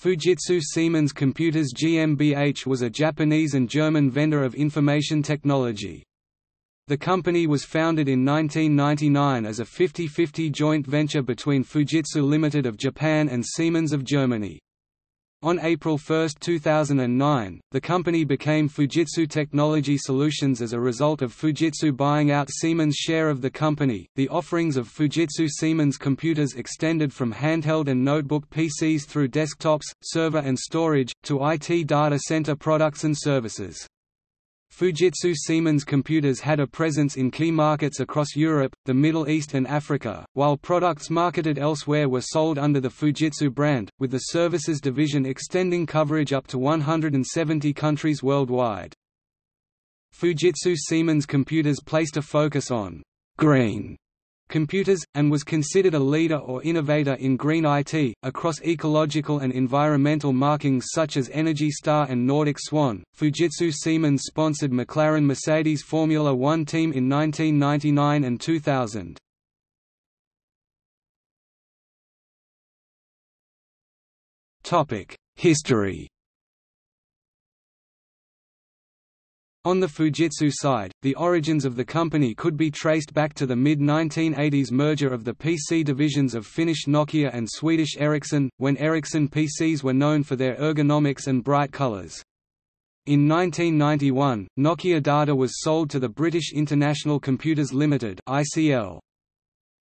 Fujitsu Siemens Computers GmbH was a Japanese and German vendor of information technology. The company was founded in 1999 as a 50-50 joint venture between Fujitsu Limited of Japan and Siemens of Germany. On April 1, 2009, the company became Fujitsu Technology Solutions as a result of Fujitsu buying out Siemens' share of the company. The offerings of Fujitsu Siemens Computers extended from handheld and notebook PCs through desktops, server and storage, to IT data center products and services. Fujitsu Siemens Computers had a presence in key markets across Europe, the Middle East and Africa, while products marketed elsewhere were sold under the Fujitsu brand, with the services division extending coverage up to 170 countries worldwide. Fujitsu Siemens Computers placed a focus on green computers, and was considered a leader or innovator in green IT, across ecological and environmental markings such as Energy Star and Nordic Swan. Fujitsu Siemens sponsored McLaren Mercedes Formula One team in 1999 and 2000. History. On the Fujitsu side, the origins of the company could be traced back to the mid-1980s merger of the PC divisions of Finnish Nokia and Swedish Ericsson, when Ericsson PCs were known for their ergonomics and bright colors. In 1991, Nokia Data was sold to the British International Computers Limited (ICL).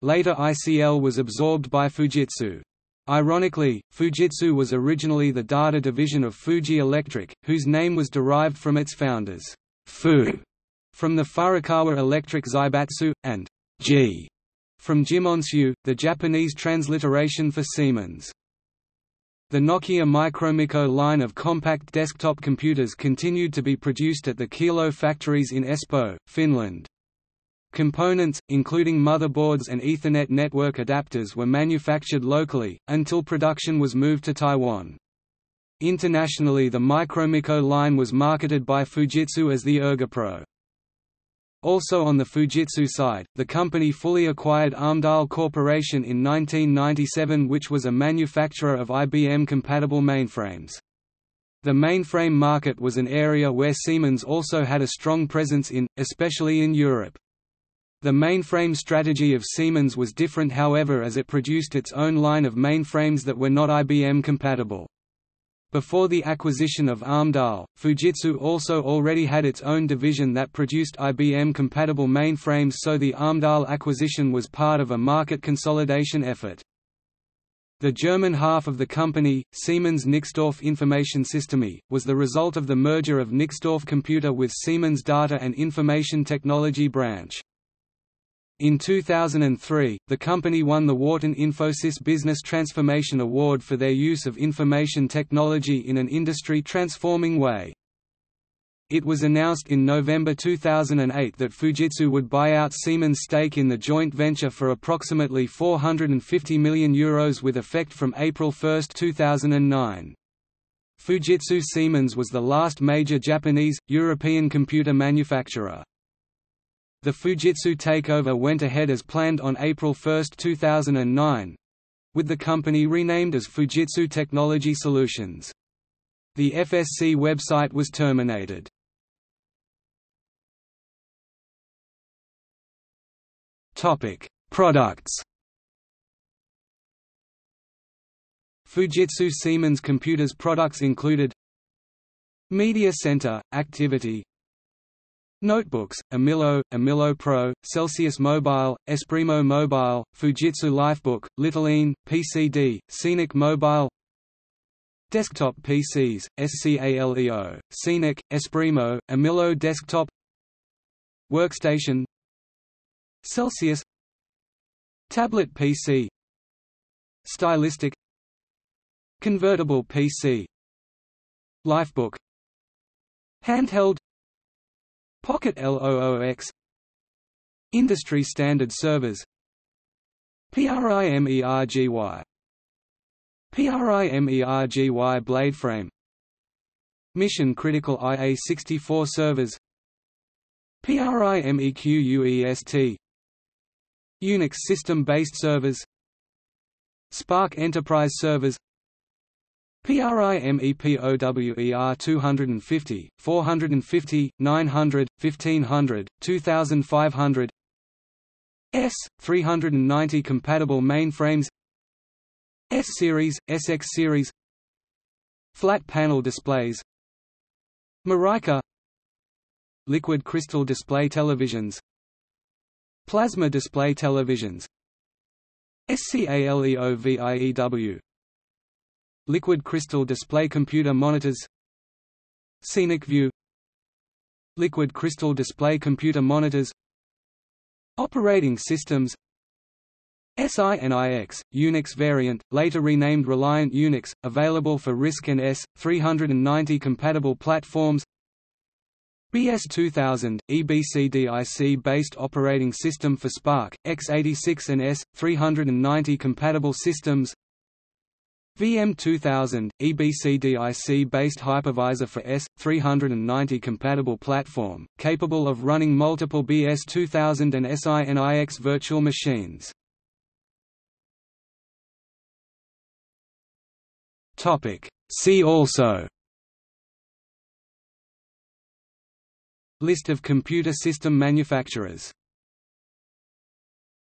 Later ICL was absorbed by Fujitsu. Ironically, Fujitsu was originally the data division of Fuji Electric, whose name was derived from its founders. Fu from the Furukawa Electric Zaibatsu, and G from Jimonsu, the Japanese transliteration for Siemens. The Nokia Micromico line of compact desktop computers continued to be produced at the Kielo factories in Espoo, Finland. Components, including motherboards and Ethernet network adapters, were manufactured locally, until production was moved to Taiwan. Internationally, the Micromico line was marketed by Fujitsu as the ErgoPro. Also on the Fujitsu side, the company fully acquired Amdahl Corporation in 1997, which was a manufacturer of IBM-compatible mainframes. The mainframe market was an area where Siemens also had a strong presence in, especially in Europe. The mainframe strategy of Siemens was different, however, as it produced its own line of mainframes that were not IBM-compatible. Before the acquisition of Amdahl, Fujitsu also already had its own division that produced IBM-compatible mainframes, so the Amdahl acquisition was part of a market consolidation effort. The German half of the company, Siemens Nixdorf Information Systeme, was the result of the merger of Nixdorf Computer with Siemens Data and Information Technology branch. In 2003, the company won the Wharton Infosys Business Transformation Award for their use of information technology in an industry-transforming way. It was announced in November 2008 that Fujitsu would buy out Siemens' stake in the joint venture for approximately €450 million with effect from April 1, 2009. Fujitsu Siemens was the last major Japanese, European computer manufacturer. The Fujitsu takeover went ahead as planned on April 1, 2009, with the company renamed as Fujitsu Technology Solutions. The FSC website was terminated. Topic: Products. Fujitsu Siemens Computers products included Media Center, Activity Notebooks, Amilo, Amilo Pro, Celsius Mobile, Esprimo Mobile, Fujitsu Lifebook, Littleine, PCD, Scenic Mobile Desktop PCs, SCALEO, Scenic, Esprimo, Amilo Desktop Workstation Celsius Tablet PC Stylistic Convertible PC Lifebook Handheld Pocket LOOX Industry Standard Servers PRIMERGY PRIMERGY Bladeframe Mission Critical IA64 Servers PRIMEQUEST Unix System Based Servers Spark Enterprise Servers PRIMEPOWER 250, 450, 900, 1500, 2500 S, 390 compatible mainframes S-Series, SX Series Flat panel displays Maraika Liquid crystal display televisions Plasma display televisions SCALEO VIEW Liquid crystal display computer monitors Scenic view Liquid crystal display computer monitors Operating systems SINIX, Unix variant, later renamed Reliant Unix, available for RISC and S390 compatible platforms BS2000, EBCDIC-based operating system for SPARC, x86 and S390 compatible systems VM2000, EBCDIC-based hypervisor for S390 compatible platform, capable of running multiple BS2000 and SINIX virtual machines. See also List of computer system manufacturers.